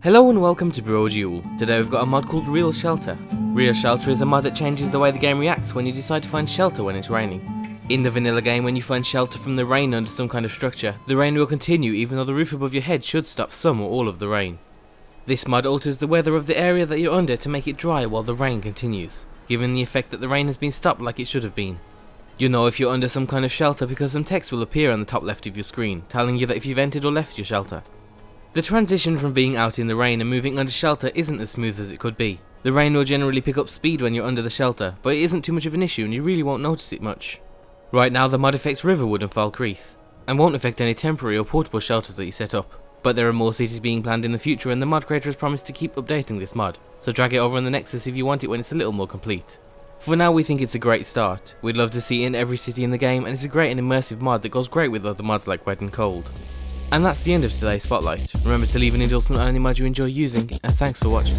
Hello and welcome to Brodual. Today we've got a mod called Real Shelter. Real Shelter is a mod that changes the way the game reacts when you decide to find shelter when it's raining. In the vanilla game, when you find shelter from the rain under some kind of structure, the rain will continue even though the roof above your head should stop some or all of the rain. This mod alters the weather of the area that you're under to make it dry while the rain continues, giving the effect that the rain has been stopped like it should have been. You'll know if you're under some kind of shelter because some text will appear on the top left of your screen, telling you that if you've entered or left your shelter. The transition from being out in the rain and moving under shelter isn't as smooth as it could be. The rain will generally pick up speed when you're under the shelter, but it isn't too much of an issue and you really won't notice it much. Right now the mod affects Riverwood and Falkreath, and won't affect any temporary or portable shelters that you set up. But there are more cities being planned in the future and the mod creator has promised to keep updating this mod, so drag it over on the Nexus if you want it when it's a little more complete. For now we think it's a great start. We'd love to see it in every city in the game and it's a great and immersive mod that goes great with other mods like Wet and Cold. And that's the end of today's Spotlight. Remember to leave an endorsement on any mod you enjoy using, and thanks for watching.